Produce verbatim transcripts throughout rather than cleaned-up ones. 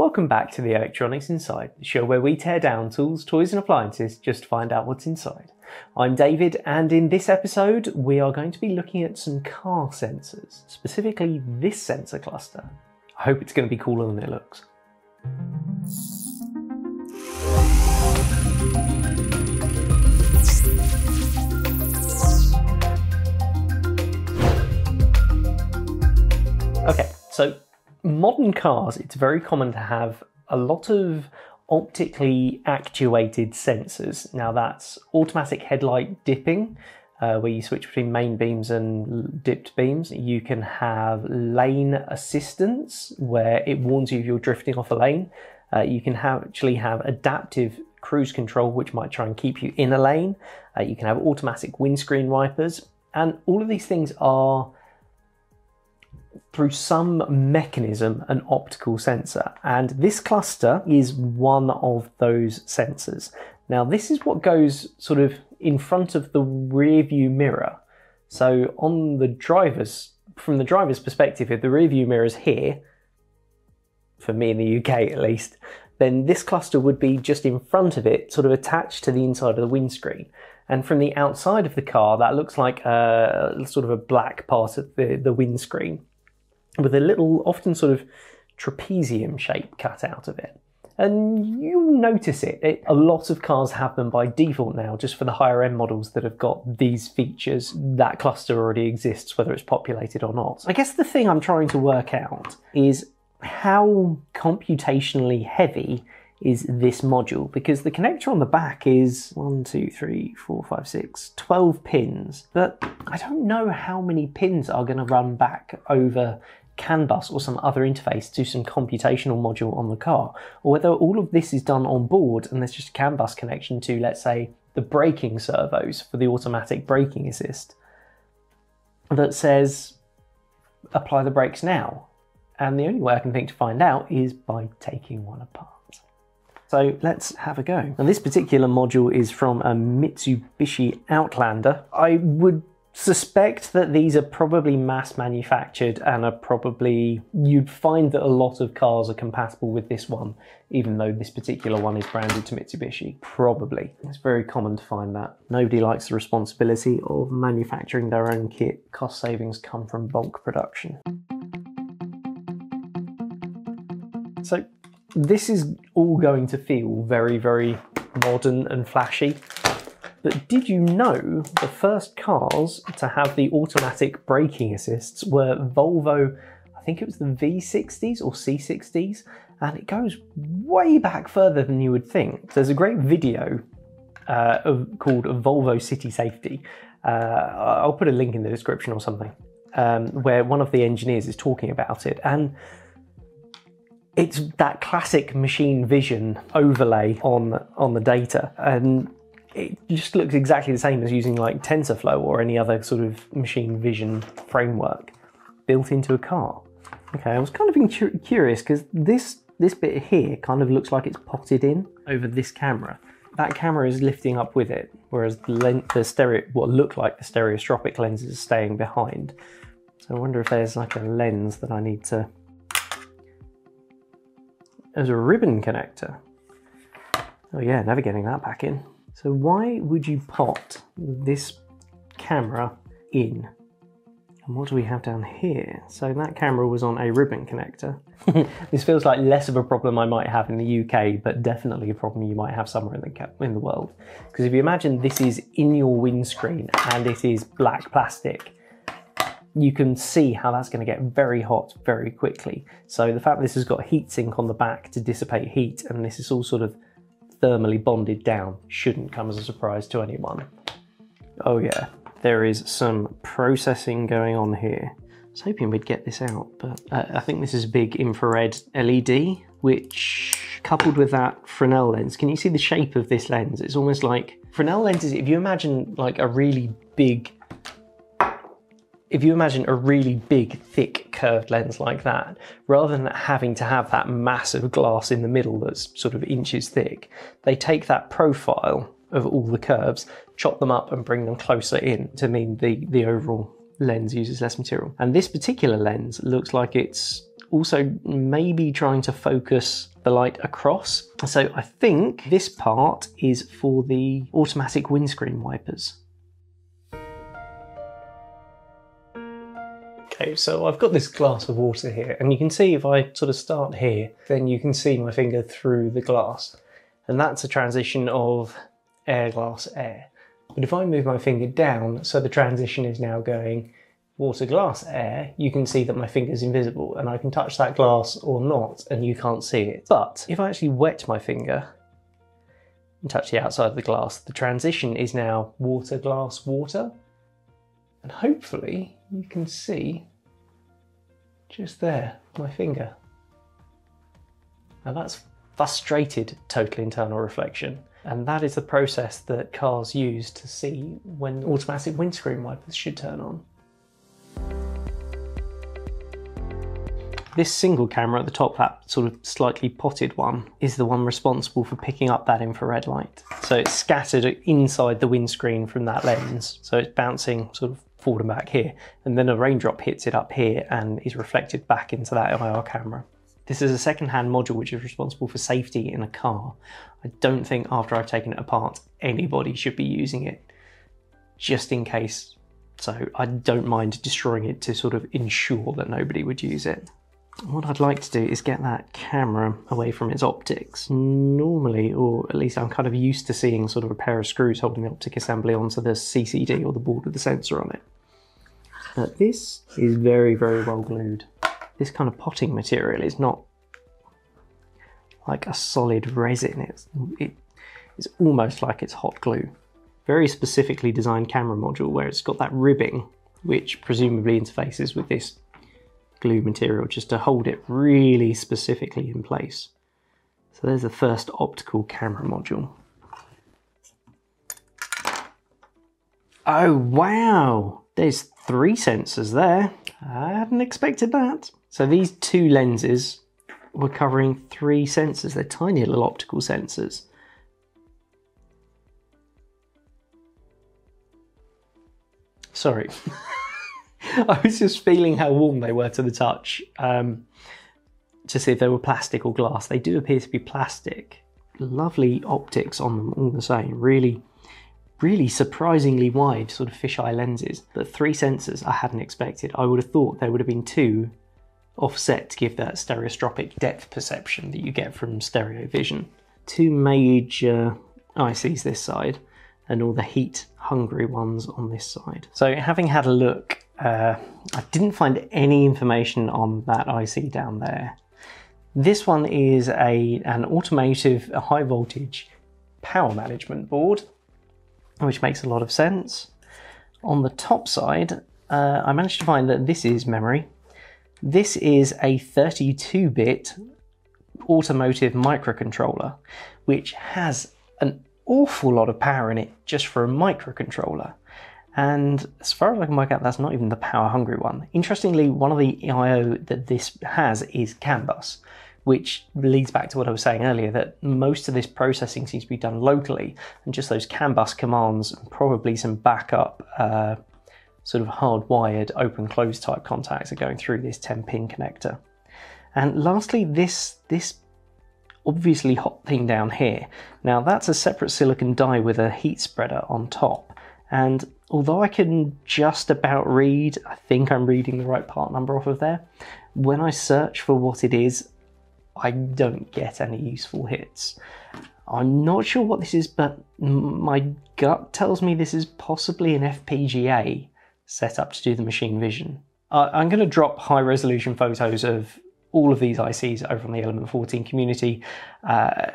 Welcome back to the Electronics Inside, the show where we tear down tools, toys and appliances just to find out what's inside. I'm David, and in this episode we are going to be looking at some car sensors, specifically this sensor cluster. I hope it's going to be cooler than it looks. Okay, so modern cars, it's very common to have a lot of optically actuated sensors. Now that's automatic headlight dipping, uh, where you switch between main beams and dipped beams. You can have lane assistance, where it warns you if you're drifting off a lane. Uh, you can have, actually have adaptive cruise control, which might try and keep you in a lane. Uh, you can have automatic windscreen wipers, and all of these things are through some mechanism an optical sensor, and this cluster is one of those sensors. Now this is what goes sort of in front of the rear view mirror. So on the driver's, from the driver's perspective, if the rear view mirror is here, for me in the U K at least, then this cluster would be just in front of it, sort of attached to the inside of the windscreen. And from the outside of the car, that looks like a sort of a black part of the, the windscreen, with a little, often sort of trapezium shape cut out of it. And you'll notice it. it. A lot of cars have them by default now, just for the higher end models that have got these features. That cluster already exists, whether it's populated or not. I guess the thing I'm trying to work out is how computationally heavy is this module, because the connector on the back is one, two, three, four, five, six, twelve pins, but I don't know how many pins are going to run back over CAN bus or some other interface to some computational module on the car, or whether all of this is done on board and there's just a CAN bus connection to, let's say, the braking servos for the automatic braking assist that says apply the brakes now. And the only way I can think to find out is by taking one apart. So let's have a go. Now this particular module is from a Mitsubishi Outlander. I would suspect that these are probably mass manufactured and are probably, you'd find that a lot of cars are compatible with this one, even though this particular one is branded to Mitsubishi, probably. It's very common to find that. Nobody likes the responsibility of manufacturing their own kit. Cost savings come from bulk production. So this is all going to feel very, very modern and flashy, but did you know the first cars to have the automatic braking assists were Volvo, I think it was the V sixties or C sixties, and it goes way back further than you would think. There's a great video uh, of, called Volvo City Safety. Uh, I'll put a link in the description or something, um, where one of the engineers is talking about it, and it's that classic machine vision overlay on, on the data, and it just looks exactly the same as using like TensorFlow or any other sort of machine vision framework built into a car. Okay, I was kind of curious because this, this bit here kind of looks like it's potted in over this camera. That camera is lifting up with it, whereas the, the stereo, what looked like the stereoscopic lenses, is staying behind. So I wonder if there's like a lens that I need to... as a ribbon connector. Oh yeah, never getting that back in. So why would you pot this camera in? And what do we have down here? So that camera was on a ribbon connector. This feels like less of a problem I might have in the U K, but definitely a problem you might have somewhere in the, in the world. Because if you imagine this is in your windscreen and it is black plastic, you can see how that's going to get very hot very quickly. So the fact this has got heat sink on the back to dissipate heat, and this is all sort of thermally bonded down, shouldn't come as a surprise to anyone. Oh yeah, there is some processing going on here. I was hoping we'd get this out, but uh, I think this is a big infrared L E D, which coupled with that Fresnel lens, can you see the shape of this lens? It's almost like Fresnel lenses, if you imagine like a really big If you imagine a really big, thick, curved lens like that, rather than having to have that massive glass in the middle that's sort of inches thick, they take that profile of all the curves, chop them up and bring them closer in to mean the, the overall lens uses less material. And this particular lens looks like it's also maybe trying to focus the light across. So I think this part is for the automatic windscreen wipers. Okay, so I've got this glass of water here, and you can see if I sort of start here, then you can see my finger through the glass. And that's a transition of air glass air. But if I move my finger down, so the transition is now going water glass air, you can see that my finger's invisible and I can touch that glass or not and you can't see it. But if I actually wet my finger and touch the outside of the glass, the transition is now water glass water. And hopefully you can see just there, my finger. Now that's frustrated total internal reflection. And that is the process that cars use to see when automatic windscreen wipers should turn on. This single camera at the top, that sort of slightly potted one, is the one responsible for picking up that infrared light. So it's scattered inside the windscreen from that lens. So it's bouncing sort of forward and back here. And then a raindrop hits it up here and is reflected back into that I R camera. This is a second-hand module which is responsible for safety in a car. I don't think after I've taken it apart, anybody should be using it, just in case. So I don't mind destroying it to sort of ensure that nobody would use it. What I'd like to do is get that camera away from its optics. Normally, or at least I'm kind of used to seeing sort of a pair of screws holding the optic assembly onto the C C D or the board with the sensor on it. But this is very, very well glued. This kind of potting material is not like a solid resin, it's, it, it's almost like it's hot glue. Very specifically designed camera module where it's got that ribbing which presumably interfaces with this glue material just to hold it really specifically in place. So there's the first optical camera module. Oh wow, there's three sensors there. I hadn't expected that. So these two lenses were covering three sensors. They're tiny little optical sensors. Sorry. I was just feeling how warm they were to the touch um, to see if they were plastic or glass. They do appear to be plastic. Lovely optics on them all the same. Really, really surprisingly wide sort of fisheye lenses. But three sensors I hadn't expected. I would have thought there would have been two offset to give that stereoscopic depth perception that you get from stereo vision. Two major I Cs this side and all the heat hungry ones on this side. So having had a look, uh, I didn't find any information on that I C down there. This one is a, an automotive a high voltage power management board, which makes a lot of sense. On the top side, uh, I managed to find that this is memory. This is a thirty-two bit automotive microcontroller, which has an awful lot of power in it just for a microcontroller. And as far as I can work out, that's not even the power hungry one. Interestingly, one of the I O that this has is CAN bus, which leads back to what I was saying earlier, that most of this processing seems to be done locally, and just those CAN bus commands and probably some backup uh, sort of hardwired open-close type contacts are going through this ten pin connector. And lastly, this, this obviously hot thing down here. Now that's a separate silicon die with a heat spreader on top. And although I can just about read, I think I'm reading the right part number off of there, when I search for what it is, I don't get any useful hits. I'm not sure what this is, but my gut tells me this is possibly an F P G A set up to do the machine vision. Uh, I'm going to drop high resolution photos of all of these I Cs over on the element fourteen community. Uh,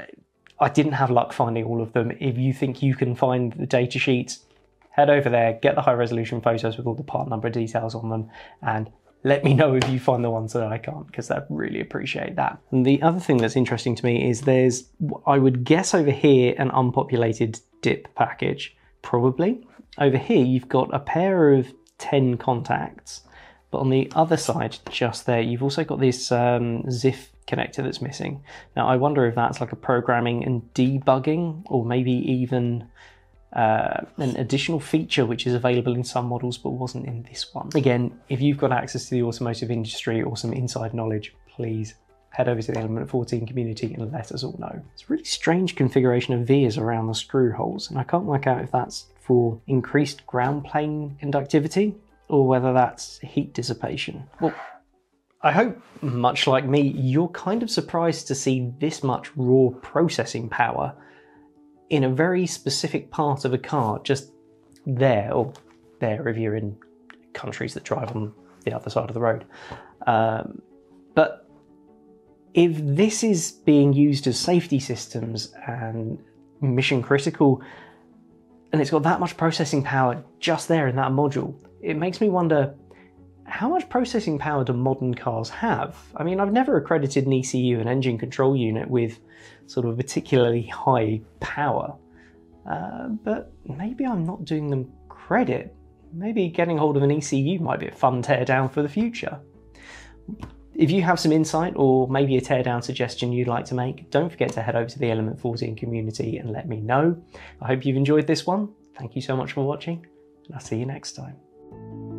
I didn't have luck finding all of them. If you think you can find the data sheets, head over there, get the high resolution photos with all the part number details on them, and let me know if you find the ones that I can't, because I'd really appreciate that. And the other thing that's interesting to me is there's, I would guess over here, an unpopulated D I P package, probably. Over here, you've got a pair of ten contacts, but on the other side, just there, you've also got this um, ZIF connector that's missing. Now, I wonder if that's like a programming and debugging, or maybe even uh, an additional feature which is available in some models but wasn't in this one. Again, if you've got access to the automotive industry or some inside knowledge, please head over to the element fourteen community and let us all know. It's a really strange configuration of veers around the screw holes, and I can't work out if that's for increased ground plane conductivity or whether that's heat dissipation. Well, I hope, much like me, you're kind of surprised to see this much raw processing power in a very specific part of a car, just there, or there if you're in countries that drive on the other side of the road. Um, but if this is being used as safety systems and mission critical, and it's got that much processing power just there in that module, it makes me wonder, how much processing power do modern cars have? I mean, I've never accredited an E C U, an engine control unit, with sort of particularly high power, uh, but maybe I'm not doing them credit. Maybe getting hold of an E C U might be a fun teardown for the future. If you have some insight or maybe a teardown suggestion you'd like to make, don't forget to head over to the element fourteen community and let me know. I hope you've enjoyed this one. Thank you so much for watching, and I'll see you next time.